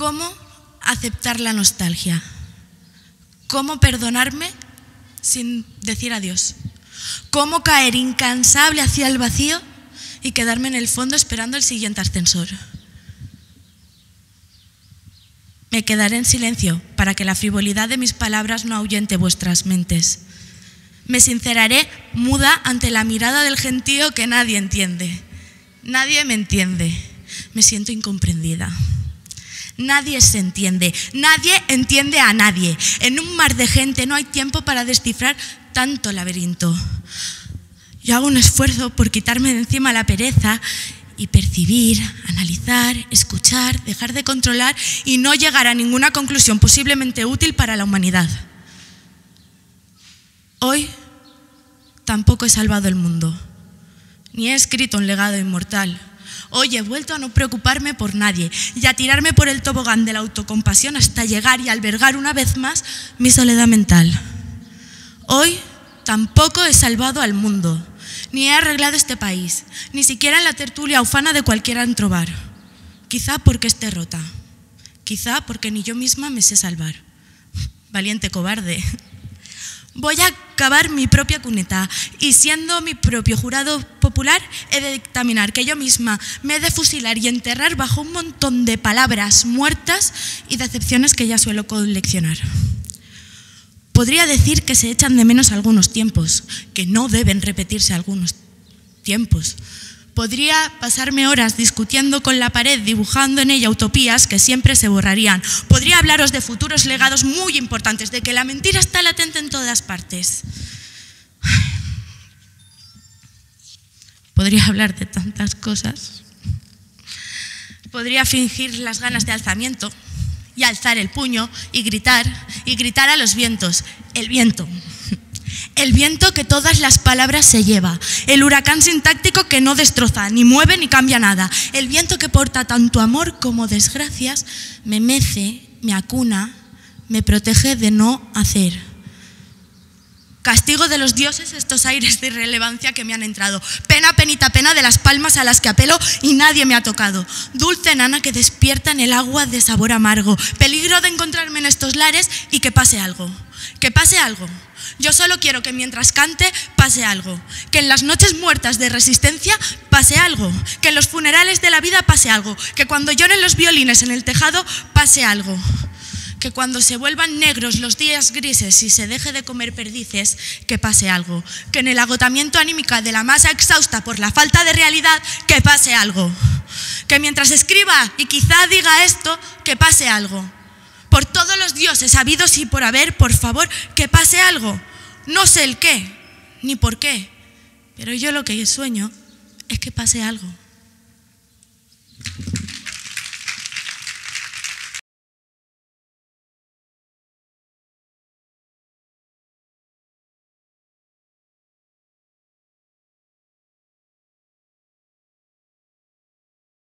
¿Cómo aceptar la nostalgia? ¿Cómo perdonarme sin decir adiós? ¿Cómo caer incansable hacia el vacío y quedarme en el fondo esperando el siguiente ascensor? Me quedaré en silencio para que la frivolidad de mis palabras no ahuyente vuestras mentes. Me sinceraré muda ante la mirada del gentío que nadie entiende. Nadie me entiende. Me siento incomprendida. Nadie se entiende. Nadie entiende a nadie. En un mar de gente no hay tiempo para descifrar tanto laberinto. Yo hago un esfuerzo por quitarme de encima la pereza y percibir, analizar, escuchar, dejar de controlar y no llegar a ninguna conclusión posiblemente útil para la humanidad. Hoy tampoco he salvado el mundo, ni he escrito un legado inmortal. Hoy he vuelto a no preocuparme por nadie y a tirarme por el tobogán de la autocompasión hasta llegar y albergar una vez más mi soledad mental. Hoy tampoco he salvado al mundo, ni he arreglado este país, ni siquiera en la tertulia ufana de cualquier antrobar. Quizá porque esté rota, quizá porque ni yo misma me sé salvar. Valiente cobarde. Voy a cavar mi propia cuneta y siendo mi propio jurado popular he de dictaminar que yo misma me he de fusilar y enterrar bajo un montón de palabras muertas y decepciones que ya suelo coleccionar. Podría decir que se echan de menos algunos tiempos, que no deben repetirse algunos tiempos. Podría pasarme horas discutiendo con la pared, dibujando en ella utopías que siempre se borrarían. Podría hablaros de futuros legados muy importantes, de que la mentira está latente en todas partes. Podría hablar de tantas cosas. Podría fingir las ganas de alzamiento y alzar el puño y gritar a los vientos, el viento. El viento que todas las palabras se lleva, el huracán sintáctico que no destroza, ni mueve ni cambia nada, el viento que porta tanto amor como desgracias, me mece, me acuna, me protege de no hacer. Castigo de los dioses estos aires de irrelevancia que me han entrado, pena, penita, pena de las palmas a las que apelo y nadie me ha tocado, dulce nana que despierta en el agua de sabor amargo, peligro de encontrarme en estos lares y que pase algo. Que pase algo. Yo solo quiero que mientras cante pase algo. Que en las noches muertas de resistencia pase algo. Que en los funerales de la vida pase algo. Que cuando lloren los violines en el tejado pase algo. Que cuando se vuelvan negros los días grises y se deje de comer perdices, que pase algo. Que en el agotamiento anímico de la masa exhausta por la falta de realidad, que pase algo. Que mientras escriba y quizá diga esto, que pase algo. Por todos los dioses habidos y por haber, por favor, que pase algo. No sé el qué, ni por qué, pero yo lo que sueño es que pase algo.